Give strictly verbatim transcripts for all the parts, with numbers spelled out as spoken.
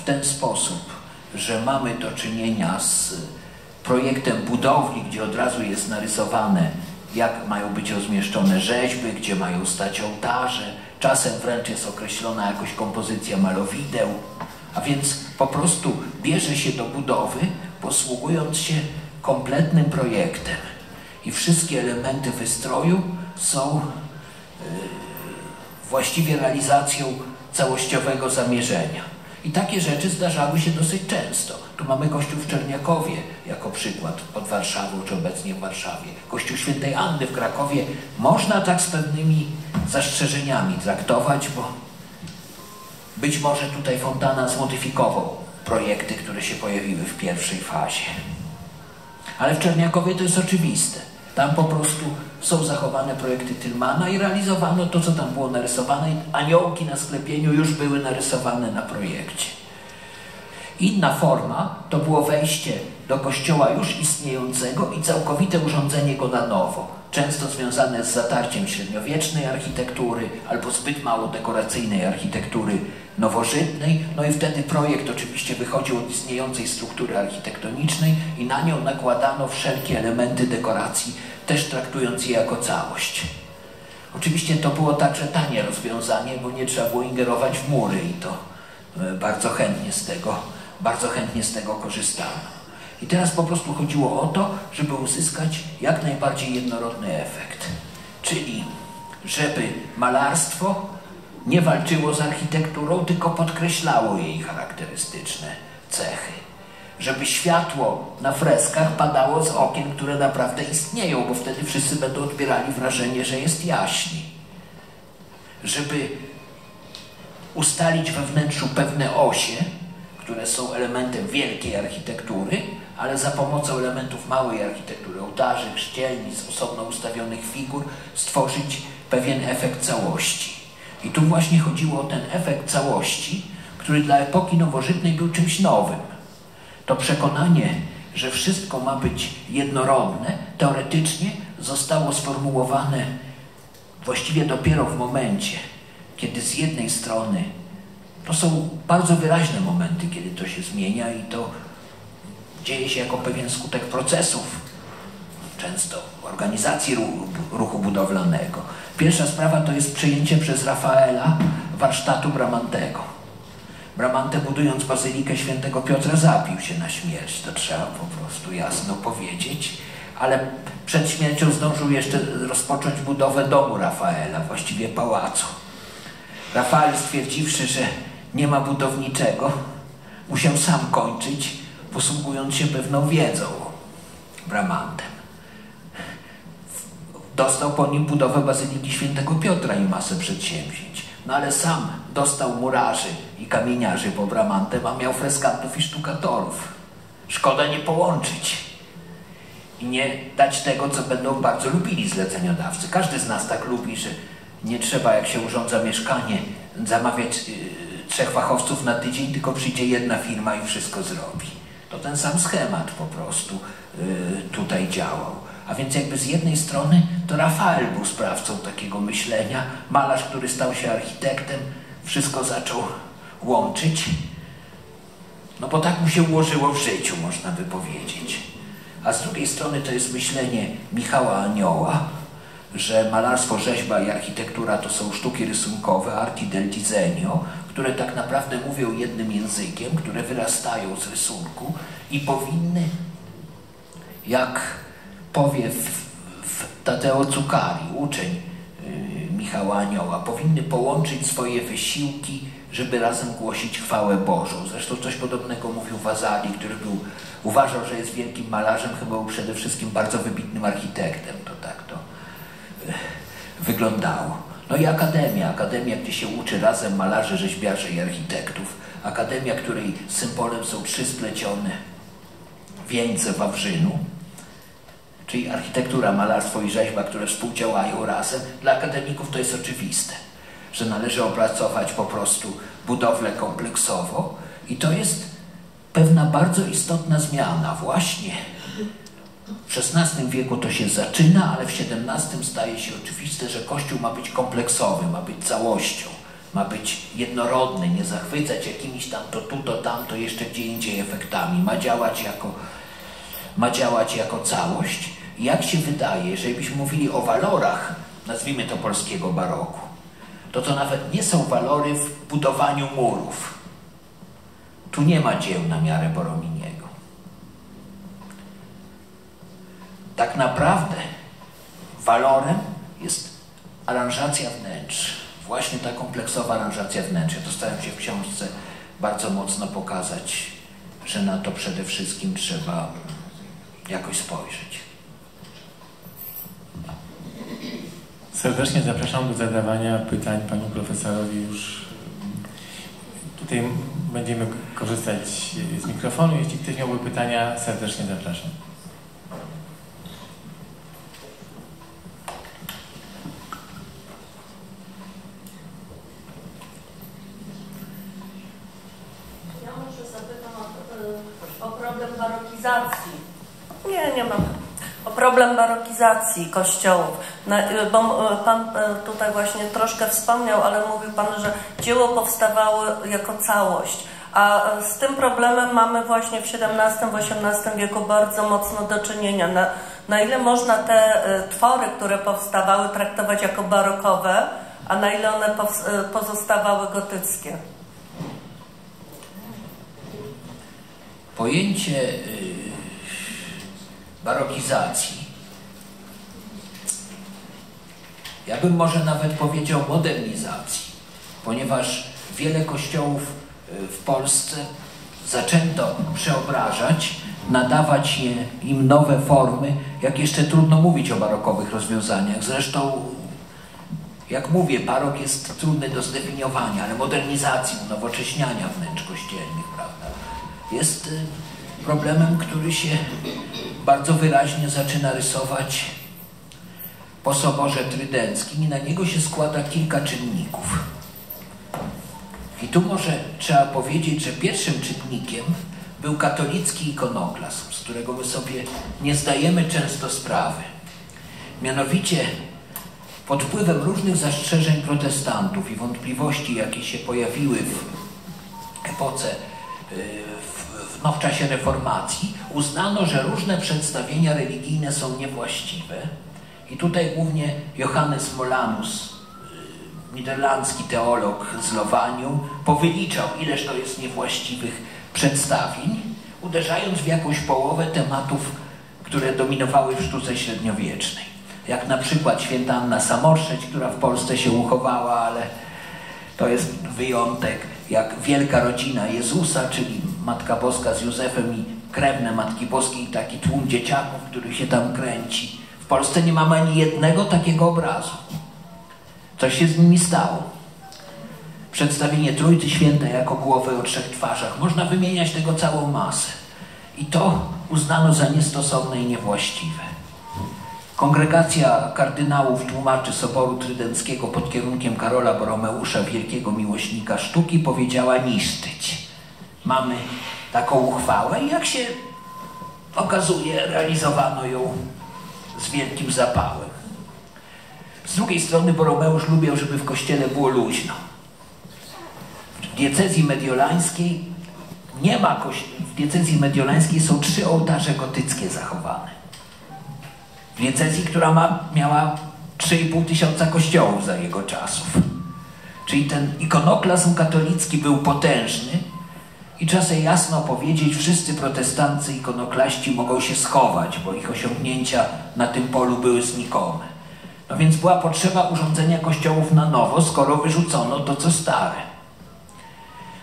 w ten sposób, że mamy do czynienia z projektem budowli, gdzie od razu jest narysowane, jak mają być rozmieszczone rzeźby, gdzie mają stać ołtarze, czasem wręcz jest określona jakoś kompozycja malowideł, a więc po prostu bierze się do budowy, posługując się kompletnym projektem. I wszystkie elementy wystroju są yy, właściwie realizacją całościowego zamierzenia. I takie rzeczy zdarzały się dosyć często. Tu mamy kościół w Czerniakowie jako przykład, pod Warszawą czy obecnie w Warszawie. Kościół Świętej Anny w Krakowie można tak z pewnymi zastrzeżeniami traktować, bo być może tutaj Fontana zmodyfikował projekty, które się pojawiły w pierwszej fazie. Ale w Czerniakowie to jest oczywiste. Tam po prostu są zachowane projekty Tylmana i realizowano to, co tam było narysowane. Aniołki na sklepieniu już były narysowane na projekcie. Inna forma to było wejście do kościoła już istniejącego i całkowite urządzenie go na nowo, często związane z zatarciem średniowiecznej architektury albo zbyt mało dekoracyjnej architektury nowożytnej. No i wtedy projekt oczywiście wychodził od istniejącej struktury architektonicznej i na nią nakładano wszelkie elementy dekoracji, też traktując je jako całość. Oczywiście to było także tanie rozwiązanie, bo nie trzeba było ingerować w mury i to bardzo chętnie z tego, bardzo chętnie z tego korzystano. I teraz po prostu chodziło o to, żeby uzyskać jak najbardziej jednorodny efekt. Czyli żeby malarstwo nie walczyło z architekturą, tylko podkreślało jej charakterystyczne cechy. Żeby światło na freskach padało z okien, które naprawdę istnieją, bo wtedy wszyscy będą odbierali wrażenie, że jest jaśniej. Żeby ustalić we wnętrzu pewne osie, które są elementem wielkiej architektury, ale za pomocą elementów małej architektury, ołtarzy, chrzcielnic, osobno ustawionych figur, stworzyć pewien efekt całości. I tu właśnie chodziło o ten efekt całości, który dla epoki nowożytnej był czymś nowym. To przekonanie, że wszystko ma być jednorodne, teoretycznie zostało sformułowane właściwie dopiero w momencie, kiedy z jednej strony to są bardzo wyraźne momenty, kiedy to się zmienia i to dzieje się jako pewien skutek procesów, często organizacji ruchu, ruchu budowlanego. Pierwsza sprawa to jest przejęcie przez Rafaela warsztatu Bramantego. Bramante, budując Bazylikę Świętego Piotra, zabił się na śmierć, to trzeba po prostu jasno powiedzieć, ale przed śmiercią zdążył jeszcze rozpocząć budowę domu Rafaela, właściwie pałacu. Rafael, stwierdziwszy, że nie ma budowniczego, musiał sam kończyć, posługując się pewną wiedzą Bramantem. Dostał po nim budowę Bazyliki Świętego Piotra i masę przedsięwzięć. No ale sam dostał murarzy i kamieniarzy po Bramantem, a miał freskantów i sztukatorów. Szkoda nie połączyć i nie dać tego, co będą bardzo lubili zleceniodawcy. Każdy z nas tak lubi, że nie trzeba, jak się urządza mieszkanie, zamawiać yy, trzech fachowców na tydzień, tylko przyjdzie jedna firma i wszystko zrobi. To ten sam schemat po prostu yy, tutaj działał. A więc jakby z jednej strony to Rafael był sprawcą takiego myślenia, malarz, który stał się architektem, wszystko zaczął łączyć. No bo tak mu się ułożyło w życiu, można by powiedzieć. A z drugiej strony to jest myślenie Michała Anioła, że malarstwo, rzeźba i architektura to są sztuki rysunkowe, arti del disegno, które tak naprawdę mówią jednym językiem, które wyrastają z rysunku i powinny, jak powie w, w Tateo Cucari, uczeń yy, Michała Anioła, powinny połączyć swoje wysiłki, żeby razem głosić chwałę Bożą. Zresztą coś podobnego mówił Vasari, który był, uważał, że jest wielkim malarzem, chyba był przede wszystkim bardzo wybitnym architektem. To tak to wyglądało. No i akademia, akademia, gdzie się uczy razem malarzy, rzeźbiarzy i architektów. Akademia, której symbolem są trzy splecione wieńce wawrzynu, czyli architektura, malarstwo i rzeźba, które współdziałają razem. Dla akademików to jest oczywiste, że należy opracować po prostu budowlę kompleksowo i to jest pewna bardzo istotna zmiana właśnie. W szesnastym wieku to się zaczyna, ale w siedemnastym staje się oczywiste, że Kościół ma być kompleksowy, ma być całością. ma być jednorodny, nie zachwycać jakimiś tam to tu, to tamto, jeszcze gdzie indziej efektami, ma działać jako, ma działać jako całość. Jak się wydaje, że byśmy mówili o walorach, nazwijmy to polskiego baroku, to to nawet nie są walory w budowaniu murów. Tu nie ma dzieł na miarę Borrominiego. Tak naprawdę walorem jest aranżacja wnętrz. Właśnie ta kompleksowa aranżacja wnętrz. Ja to staram się w książce bardzo mocno pokazać, że na to przede wszystkim trzeba jakoś spojrzeć. Serdecznie zapraszam do zadawania pytań panu profesorowi. Już tutaj będziemy korzystać z mikrofonu. Jeśli ktoś miałby pytania, serdecznie zapraszam. Ja może zapytam o, o problem barokizacji. Nie, nie mam. O problem barokizacji kościołów, bo pan tutaj właśnie troszkę wspomniał, ale mówił pan, że dzieło powstawało jako całość, a z tym problemem mamy właśnie w siedemnastym, osiemnastym wieku bardzo mocno do czynienia. Na, na ile można te twory, które powstawały, traktować jako barokowe, a na ile one pozostawały gotyckie? Pojęcie barokizacji. Ja bym może nawet powiedział modernizacji, ponieważ wiele kościołów w Polsce zaczęto przeobrażać, nadawać im nowe formy, jak jeszcze trudno mówić o barokowych rozwiązaniach. Zresztą, jak mówię, barok jest trudny do zdefiniowania, ale modernizacji, unowocześniania wnętrz kościelnych, prawda, jest problemem, który się bardzo wyraźnie zaczyna rysować po Soborze Trydenckim i na niego się składa kilka czynników. I tu może trzeba powiedzieć, że pierwszym czynnikiem był katolicki ikonoklazm, z którego my sobie nie zdajemy często sprawy. Mianowicie pod wpływem różnych zastrzeżeń protestantów i wątpliwości, jakie się pojawiły w epoce w No, w czasie reformacji uznano, że różne przedstawienia religijne są niewłaściwe i tutaj głównie Johannes Molanus, niderlandzki teolog z Lowanium, powyliczał, ileż to jest niewłaściwych przedstawień, uderzając w jakąś połowę tematów, które dominowały w sztuce średniowiecznej. Jak na przykład święta Anna Samorszeć, która w Polsce się uchowała, ale to jest wyjątek, jak Wielka Rodzina Jezusa, czyli Matka Boska z Józefem i krewne Matki Boskiej, taki tłum dzieciaków, który się tam kręci. W Polsce nie mamy ani jednego takiego obrazu. Co się z nimi stało? Przedstawienie Trójcy Świętej jako głowy o trzech twarzach. Można wymieniać tego całą masę. I to uznano za niestosowne i niewłaściwe. Kongregacja kardynałów tłumaczy Soboru Trydenckiego pod kierunkiem Karola Borromeusza, wielkiego miłośnika sztuki, powiedziała niszczyć. Mamy taką uchwałę i jak się okazuje, realizowano ją z wielkim zapałem. Z drugiej strony Borromeusz lubił, żeby w kościele było luźno. W diecezji mediolańskiej nie ma kościoła. W diecezji mediolańskiej są trzy ołtarze gotyckie zachowane. W diecezji, która ma, miała trzy i pół tysiąca kościołów za jego czasów. Czyli ten ikonoklazm katolicki był potężny. I trzeba sobie jasno powiedzieć, wszyscy protestancy ikonoklaści mogą się schować, bo ich osiągnięcia na tym polu były znikome. No więc była potrzeba urządzenia kościołów na nowo, skoro wyrzucono to, co stare.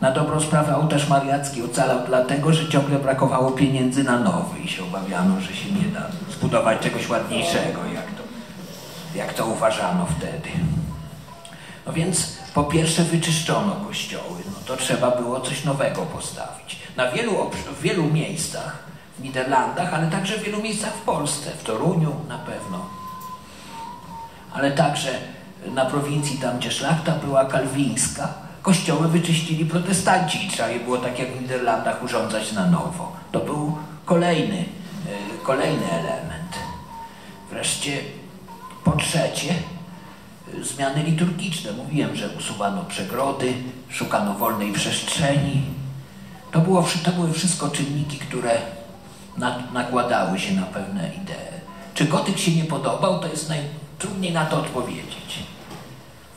Na dobrą sprawę ołtarz mariacki ocalał dlatego, że ciągle brakowało pieniędzy na nowy i się obawiano, że się nie da zbudować czegoś ładniejszego, jak to, jak to uważano wtedy. No więc po pierwsze wyczyszczono kościoły, no to trzeba było coś nowego postawić. Na wielu, w wielu miejscach, w Niderlandach, ale także w wielu miejscach w Polsce, w Toruniu na pewno, ale także na prowincji, tam gdzie szlachta była kalwińska, kościoły wyczyścili protestanci i trzeba je było, tak jak w Niderlandach, urządzać na nowo. To był kolejny, kolejny element. Wreszcie po trzecie, zmiany liturgiczne. Mówiłem, że usuwano przegrody, szukano wolnej przestrzeni. To, było, to były wszystko czynniki, które nad, nakładały się na pewne idee. Czy gotyk się nie podobał, to jest najtrudniej na to odpowiedzieć.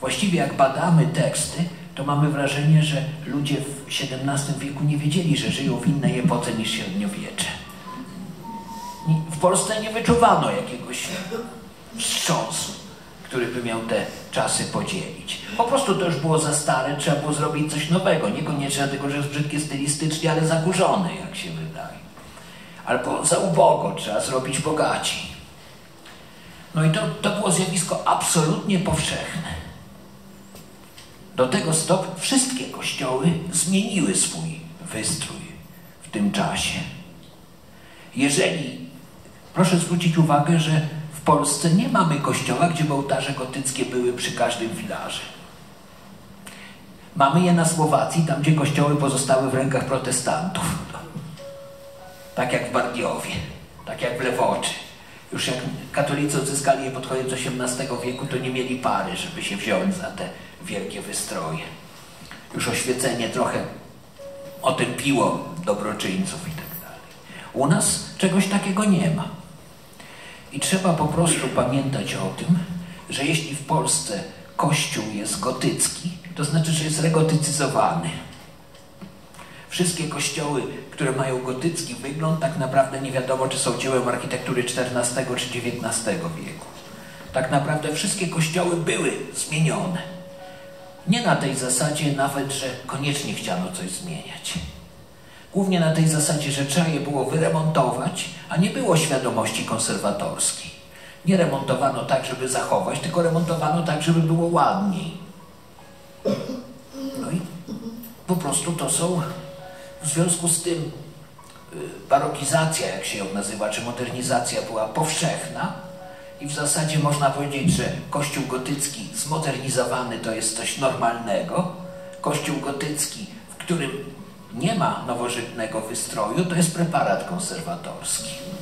Właściwie jak badamy teksty, to mamy wrażenie, że ludzie w siedemnastym wieku nie wiedzieli, że żyją w innej epoce niż średniowiecze. W Polsce nie wyczuwano jakiegoś wstrząsu, który by miał te czasy podzielić. Po prostu to już było za stare, trzeba było zrobić coś nowego. Niekoniecznie dlatego, że jest brzydkie stylistycznie, ale zakurzony, jak się wydaje. Albo za ubogo, trzeba zrobić bogaci. No i to, to było zjawisko absolutnie powszechne. Do tego stopnia wszystkie kościoły zmieniły swój wystrój w tym czasie. Jeżeli, proszę zwrócić uwagę, że w Polsce nie mamy kościoła, gdzie ołtarze gotyckie były przy każdym filarze. Mamy je na Słowacji, tam gdzie kościoły pozostały w rękach protestantów. Tak jak w Bardiowie, tak jak w Lewoczy. Już jak katolicy odzyskali je pod koniec osiemnastego wieku, to nie mieli pary, żeby się wziąć za te wielkie wystroje. Już oświecenie trochę otępiło dobroczyńców i tak dalej. U nas czegoś takiego nie ma. I trzeba po prostu pamiętać o tym, że jeśli w Polsce kościół jest gotycki, to znaczy, że jest regotycyzowany. Wszystkie kościoły, które mają gotycki wygląd, tak naprawdę nie wiadomo, czy są dziełem architektury czternastego czy dziewiętnastego wieku. Tak naprawdę wszystkie kościoły były zmienione. Nie na tej zasadzie nawet, że koniecznie chciano coś zmieniać. Głównie na tej zasadzie, że trzeba je było wyremontować, a nie było świadomości konserwatorskiej. Nie remontowano tak, żeby zachować, tylko remontowano tak, żeby było ładniej. No i po prostu to są... W związku z tym barokizacja, jak się ją nazywa, czy modernizacja była powszechna i w zasadzie można powiedzieć, że kościół gotycki zmodernizowany to jest coś normalnego. Kościół gotycki, w którym nie ma nowożytnego wystroju, to jest preparat konserwatorski.